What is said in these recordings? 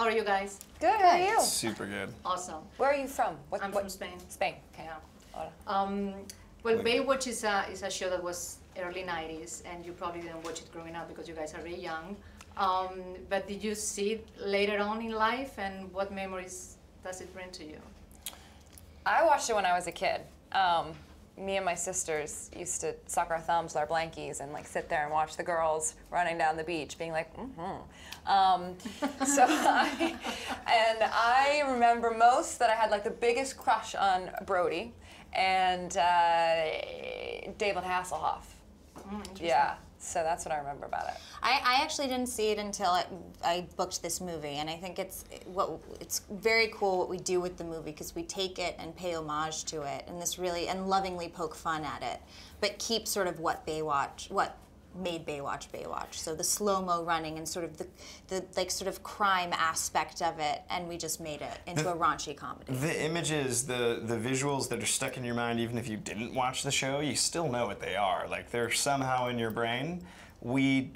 How are you guys? Good. How are you? Super good. Awesome. Where are you from? I'm from Spain. Spain. Okay. Yeah. Well, Baywatch is a show that was early 90s, and you probably didn't watch it growing up because you guys are really young. But did you see it later on in life, and what memories does it bring to you? I watched it when I was a kid. Me and my sisters used to suck our thumbs with our blankies and like sit there and watch the girls running down the beach, being like, mm-hmm. I remember most that I had like the biggest crush on Brody and David Hasselhoff. Oh, yeah. So that's what I remember about it. I actually didn't see it until I booked this movie, and I think it's very cool what we do with the movie, because we take it and pay homage to it, and lovingly poke fun at it, but keep sort of what made Baywatch Baywatch. So the slow-mo running and sort of the crime aspect of it, and we just made it into a raunchy comedy. The images, the visuals that are stuck in your mind, even if you didn't watch the show, you still know what they are. Like, they're somehow in your brain. We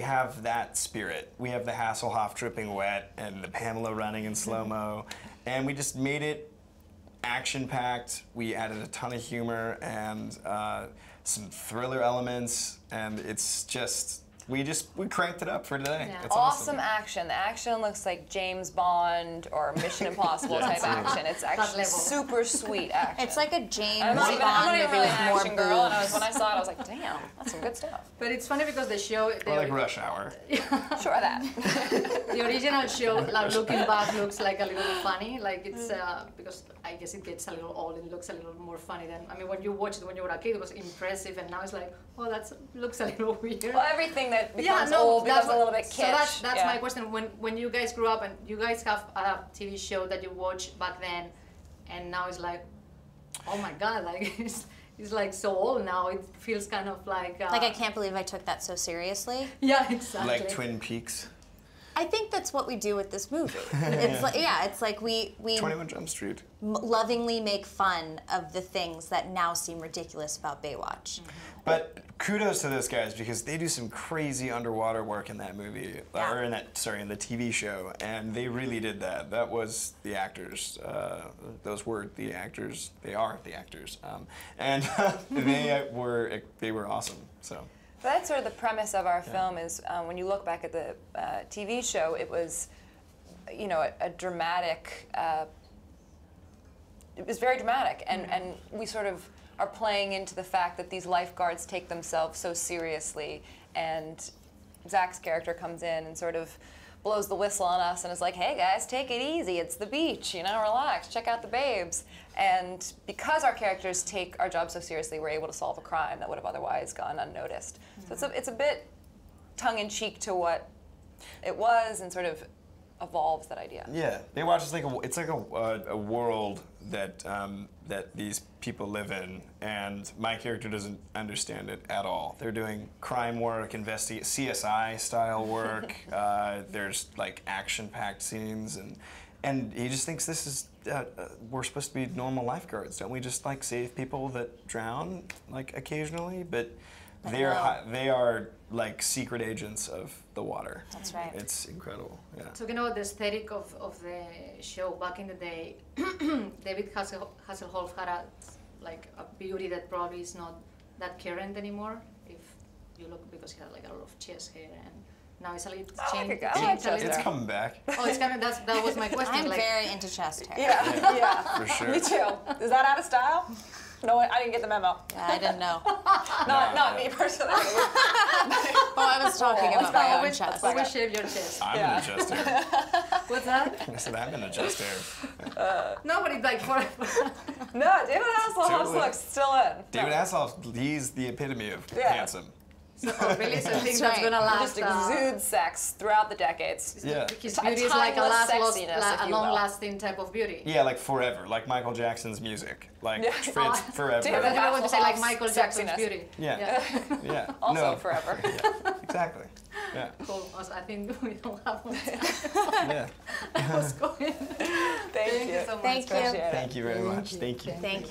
have that spirit. We have the Hasselhoff dripping wet and the Pamela running in slow-mo, and we just made it action-packed. We added a ton of humor and some thriller elements, and it's just we cranked it up for today. Yeah. It's awesome. Action. The action looks like James Bond or Mission Impossible type action. It's actually super sweet action. It's like a James Bond. I'm not even really an action girl, and when I saw it, I was like, damn, that's some good stuff. But it's funny because the show, or like Rush Hour. Sure that. The original show, like, looking back, looks like a little funny. Like, it's because I guess it gets a little old and looks a little more funny than, I mean, when you watched it when you were a kid, it was impressive, and now it's like, oh, that looks a little weird. Well, everything that becomes old becomes a little bit kitsch. So that's my question. When you guys grew up, and you guys have a TV show that you watched back then, and now it's like, oh my God, like it's like so old now. It feels kind of like I can't believe I took that so seriously. Yeah, exactly. Like Twin Peaks. I think that's what we do with this movie. It's like, yeah, it's like we 21 Jump Street. Lovingly make fun of the things that now seem ridiculous about Baywatch. Mm-hmm. But kudos to those guys, because they do some crazy underwater work in that movie, or in that, sorry, in the TV show, and they really did that. That was the actors. Those were the actors. They are the actors, and they were awesome. So. That's sort of the premise of our film is, when you look back at the TV show, it was, you know, a dramatic, it was very dramatic, and, and we sort of are playing into the fact that these lifeguards take themselves so seriously, and Zach's character comes in and sort of blows the whistle on us and is like, hey guys, take it easy, it's the beach, you know, relax, check out the babes. And because our characters take our job so seriously, we're able to solve a crime that would have otherwise gone unnoticed. Mm-hmm. So it's a bit tongue-in-cheek to what it was, and sort of evolves that idea. Yeah, Baywatch is like a world that that these people live in, and my character doesn't understand it at all. They're doing crime work, CSI style work. There's like action-packed scenes, and he just thinks this is we're supposed to be normal lifeguards, don't we? Just like save people that drown like occasionally, but. They are like secret agents of the water. That's right. It's incredible. Yeah. So, you know, the aesthetic of the show back in the day, David Hasselhoff had a beauty that probably is not that current anymore. If you look, because he had like a lot of chest hair, and now it's a little changed. It's coming back. Oh, it's coming. That was my question. I'm very into chest hair. Yeah, yeah, for sure. Me too. Is that out of style? No, I didn't get the memo. Yeah, I didn't know. not me personally. Oh, I was talking about my own chest. We shave your chest. I'm an adjuster. What's that? I said I'm an adjuster. Nobody like for No, David Hasselhoff's look's still in. David Hasselhoff, he's the epitome of handsome. So really, so things that's gonna last. Just exude sex throughout the decades. Yeah, his beauty is like a long-lasting type of beauty. Yeah, like forever, like Michael Jackson's music, like it's forever. Dude, I would say like Michael Jackson's beauty. Yeah, yeah. Yeah. Also forever. Yeah. Exactly. Yeah. Cool. I think we don't have one. Yeah. That was good. Thank you so much. Thank you. Thank you very much. Thank you. Thank you.